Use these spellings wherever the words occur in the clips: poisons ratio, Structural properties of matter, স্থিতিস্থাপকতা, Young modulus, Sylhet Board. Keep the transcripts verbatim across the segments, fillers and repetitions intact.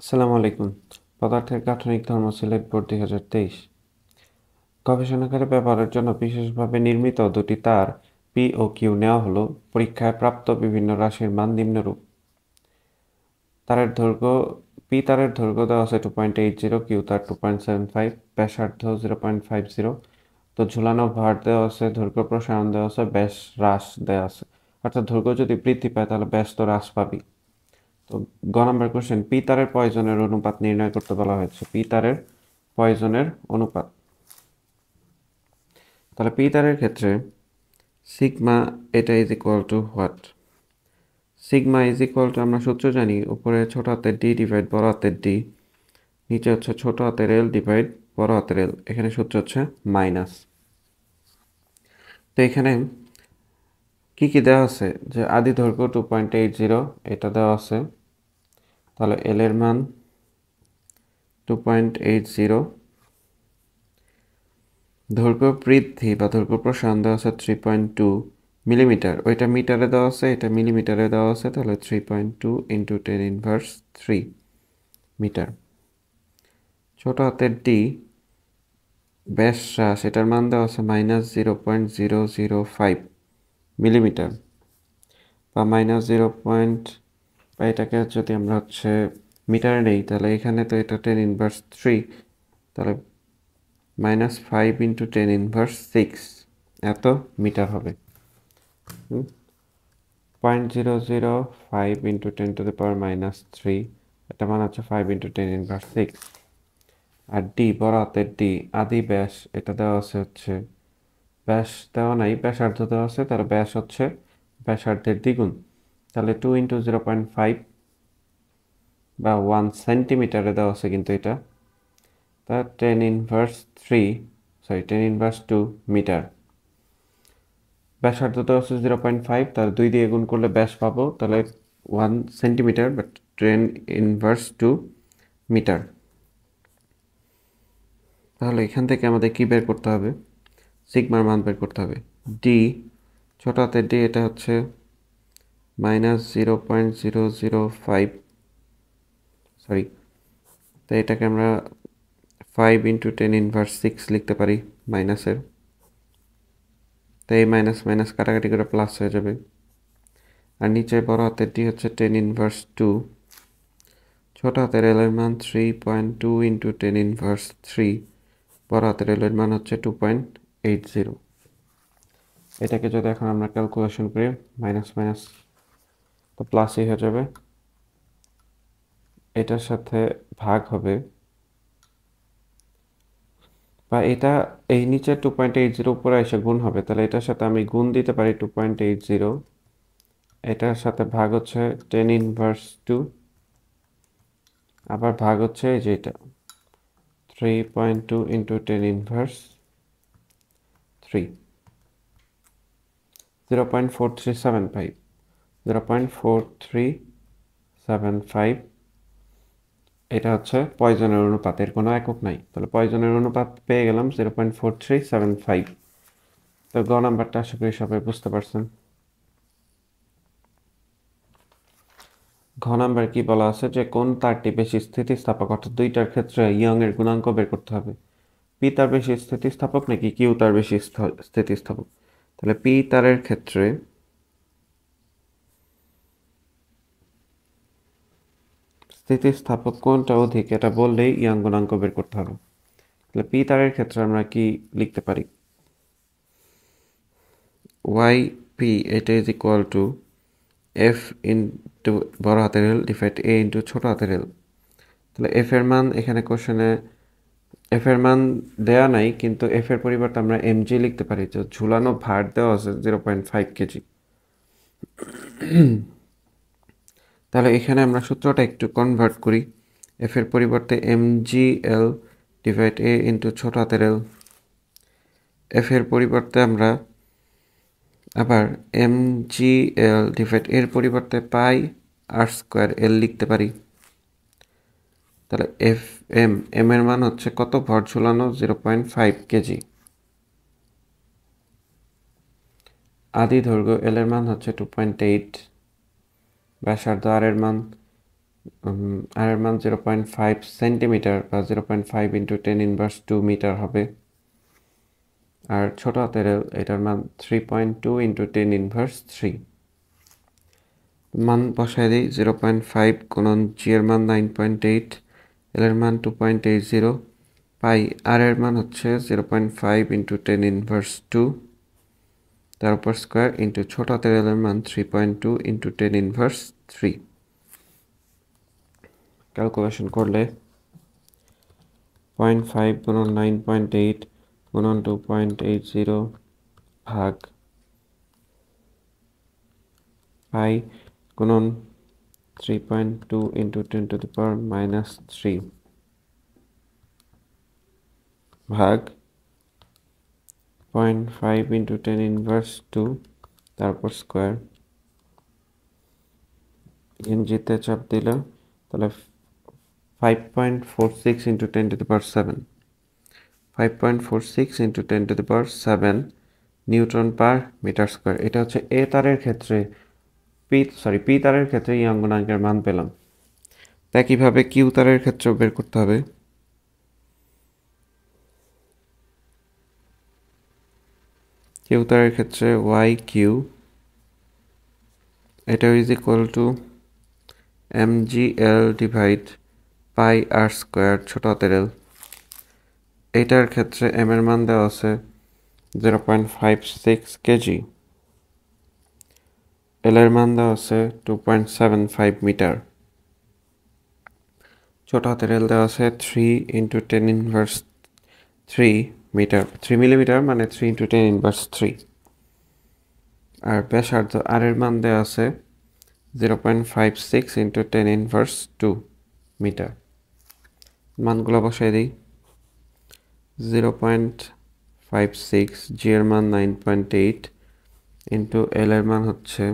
আসসালামু আলাইকুম। পদার্থের গাঠনিক ধর্ম সিলেট বোর্ড দুই হাজার তেইশ। গবেষণাগারে ব্যবহারের জন্য বিশেষভাবে নির্মিত দুটি তার পি ও কিউ নেওয়া হলো। পরীক্ষায় প্রাপ্ত বিভিন্ন রাশির মান নিম্নরূপ। তারের দৈর্ঘ্য পি তারের দৈর্ঘ্য দেওয়া আছে two point eight zero, Q তার টু পয়েন্ট সেভেন ফাইভ, ব্যাসার্ধ জিরো পয়েন্ট ফাইভ জিরো। তো ঝুলানো ভার দেওয়া আছে, দৈর্ঘ্য প্রসারণ দেওয়া আছে, ব্যাস হ্রাস দেওয়া আছে। অর্থাৎ দৈর্ঘ্য যদি বৃদ্ধি পায় তাহলে ব্যাস তো হ্রাস পাবি। তো গ নাম্বার কোশ্চেন, পি তারের পয়জনের অনুপাত নির্ণয় করতে বলা হয়েছে। পি তারের পয়জনের অনুপাত, তাহলে পি তারের ক্ষেত্রে সিগমা এটা is equal to what? Sigma is equal to আমরা সূত্র জানি, উপরে ছোট হাতের ডি ডিভাইড বড় হাতের ডি, নিচে হচ্ছে ছোট হাতের এল ডিভাইড বড় হাতের এল। এখানে সূত্র হচ্ছে মাইনাস। তো এখানে কি কি দেওয়া আছে যে আদি দৈর্ঘ্য টু পয়েন্ট এইট জিরো, এটা দেওয়া আছে। তাহলে এল এর মান টু পয়েন্ট এইট জিরো, দৈর্ঘ্য বৃদ্ধি বা দৈর্ঘ্য প্রসারণ দেওয়া আছে থ্রি পয়েন্ট টু মিলিমিটার, ওইটা মিটারে দেওয়া আছে, এটা মিলিমিটারে দেওয়া আছে। তাহলে three point two into ten inverse three metre. ছোট হাতের ডি ব্যাস হ্রাস, এটার মান দেওয়া আছে minus zero point zero zero five millimetre বা মাইনাস জিরো পয়েন্ট বা এটাকে যদি আমরা হচ্ছে মিটারে নেই তাহলে এখানে তো এটা টেন ইনভার্স থ্রি, তাহলে minus five into ten inverse six এত মিটার হবে। Point zero zero five into ten to the power minus three, এটা মান হচ্ছে five into ten inverse six. আর ডি বড় হাতের ডি আদি ব্যাস, এটা দেওয়া আছে হচ্ছে ব্যাস দেওয়া নাই, ব্যাসার্ধ দেওয়া আছে। তার ব্যাস হচ্ছে ব্যাসার্ধের দ্বিগুণ, তাহলে two into zero point five বা ওয়ান সেন্টিমিটারে দেওয়া আছে, কিন্তু এটা তার ten inverse three sorry ten inverse two metre. ব্যাসার্ধ দেওয়া আছে জিরো পয়েন্ট ফাইভ, তার দুই দিয়ে গুণ করলে ব্যাস পাবো, তাহলে ওয়ান সেন্টিমিটার বা টেন ইনভার্স টু মিটার। তাহলে এখান থেকে আমাদের কী বের করতে হবে? সিগমার মান বের করতে হবে। ডি ছোট হাতের ডি, এটা হচ্ছে minus zero point zero zero five sorry তো এটাকে আমরা five into ten inverse six লিখতে পারি মাইনাসের। তো এই মাইনাস মাইনাস কাটাকাটি করে প্লাস হয়ে যাবে। আর নিচে বড় হাতের ডি হচ্ছে টেন ইনভার্স টু, ছোট হাতের এলের মান three point two into ten inverse three, বড় হাতের এলের মান হচ্ছে টু পয়েন্ট এইট জিরো। এটাকে যদি এখন আমরা ক্যালকুলেশন করি, মাইনাস মাইনাস তো প্লাসই হয়ে যাবে, এটার সাথে ভাগ হবে বা এটা এই নিচে টু পয়েন্ট এইট জিরো উপরে এসে গুণ হবে। তাহলে এটার সাথে আমি গুণ দিতে পারি টু পয়েন্ট এইট জিরো, এটার সাথে ভাগ হচ্ছে টেন ইনভার্স টু, আবার ভাগ হচ্ছে এই যে এটা three point two into ten inverse three, zero point four three seven five zero point four three seven five এটা হচ্ছে পয়জনের অনুপাতের কোনো একক নাই। তাহলে পয়জনের অনুপাত পেয়ে গেলাম zero point four three seven five তো গ নাম্বারটা আশা করি সবাই বুঝতে পারছেন। ঘ নাম্বার কি বলা আছে যে কোন তারটি বেশি স্থিতিস্থাপক, অর্থাৎ দুইটার ক্ষেত্রে ইয়ং এর গুণাঙ্ক বের করতে হবে। পি তার বেশি স্থিতিস্থাপক নাকি কিউ তার বেশি স্থিতিস্থাপক? তাহলে পি তারের ক্ষেত্রে স্থিতিস্থাপক কোনটা অধিক এটা বললেই ইয়ং গুণাঙ্ক বের করতে হবে। তাহলে পি তারের ক্ষেত্রে আমরা কি লিখতে পারি? ওয়াই পি এটা is equal to F into বড় হাতের এল ডিভাইড এ ইন্টু ছোট হাতের এল। তাহলে এফ এর মান এখানে কোশ্চেনে এফ এর মান দেওয়া নাই, কিন্তু এফ এর পরিবর্তে আমরা এম জি লিখতে পারি। তো ঝুলানো ভার দেওয়া আছে জিরো পয়েন্ট ফাইভ কেজি। তাহলে এখানে আমরা সূত্রটা একটু কনভার্ট করি, এফ এর পরিবর্তে M G L divide A into ছোট হাতের এল। এফ এর পরিবর্তে আমরা আবার এম জি এল ডিভাইড এর পরিবর্তে পাই আর স্কোয়ার এল লিখতে পারি। তাহলে এফ এম এম এর মান হচ্ছে কত ভর ঝুলানো? Zero point five KG. আদি দৈর্ঘ্য এল এর মান হচ্ছে টু পয়েন্ট এইট, ব্যাসার্ধ আর এর মান um, r এর মান zero point five সেন্টিমিটার বা zero point five into ten inverse two metre হবে। আর ছোট হাতের এটার মান three point two into ten inverse three। মান বসায় দেই zero point five গুণন g এর মান nine point eight, l এর মান two point eight zero, পাই r এর মান হচ্ছে zero point five into ten inverse two তার উপর স্কয়ার into ছোট হাতের l এর মান three point two into ten inverse three। Calculation করলে zero point five গুণন nine point eight গুণন two point eight zero ভাগ পাই গুণন three point two into ten to the power minus three ভাগ zero point five into ten inverse two তারপর square. ইঞ্জিতে চাপ দিলে তাহলে five point four six into ten to the power seven, five point four six into ten to the power seven newton per metre square. এটা হচ্ছে এ তারের ক্ষেত্রে P sorry P তারের ক্ষেত্রে ইয়ং গুণাঙ্কের মান পেলাম। তা কিভাবে কিউ তারের ক্ষেত্রে বের করতে হবে? কিউ তারের ক্ষেত্রে ওয়াই কিউ এটা is equal to M G L divide pi R square ছোট হাতের এল। এটার ক্ষেত্রে এম এর মান দেওয়া আছে zero point five six KG, L এর মান দেওয়া আছে two point seven five metre, ছোট হাতের এল দেওয়া আছে three into ten inverse three metre, three millimetre মানে three into ten inverse three. আর ব্যাসার্ধ আর এর মান দেওয়া আছে zero point five six into ten inverse two metre. মানগুলো বসাই দিই zero point five six G এর মান nine point eight into L এর মান হচ্ছে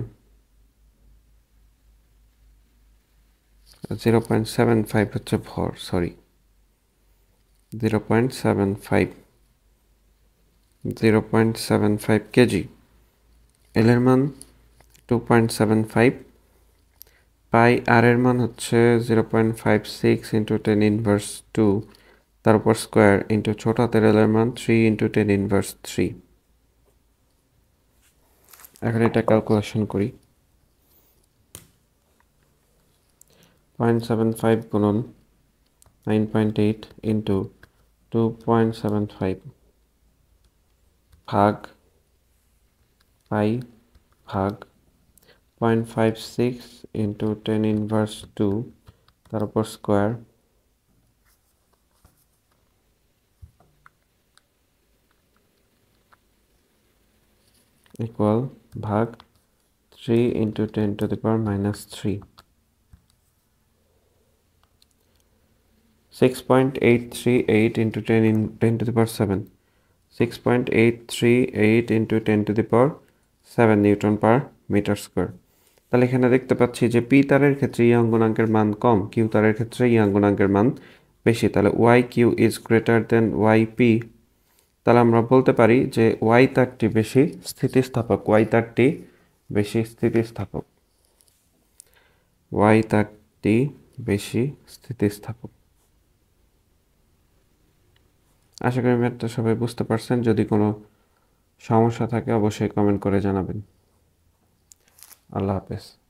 জিরো পয়েন্ট সেভেন ফাইভ হচ্ছে ভর sorry zero point seven five zero point seven five KG, L এর মান two point seven five, pi R এর মান হচ্ছে zero point five six into ten inverse two তার উপর স্কোয়ার ইন্টু ছোট হাতের এল এর মান three into ten inverse three. এখন এটা ক্যালকুলেশন করি পয়েন্ট সেভেন ফাইভ গুণন nine point eight into two point seven five ভাগ পাই ভাগ point five six into ten inverse two তার উপর স্কোয়ার ইকুয়াল ভাগ three into ten to the power minus three. Six point eight three eight into ten in ten to the power seven six point eight three eight into ten to the power seven newton per metre square. তাহলে এখানে দেখতে পাচ্ছি যে P তারের ক্ষেত্রে young গুণাঙ্কের মান কম, Q তারের ক্ষেত্রে ইয়ং গুণাঙ্কের মান বেশি। তাহলে Y Q is greater than Y P. তাহলে আমরা বলতে পারি যে ওয়াই তারটি বেশি স্থিতিস্থাপক, ওয়াই তারটি বেশি স্থিতিস্থাপক, ওয়াই তারটি বেশি স্থিতিস্থাপক। আশা করি ম্যাথটা সবাই বুঝতে পারছেন। যদি কোনো সমস্যা থাকে অবশ্যই কমেন্ট করে জানাবেন। আল্লাহ হাফেজ।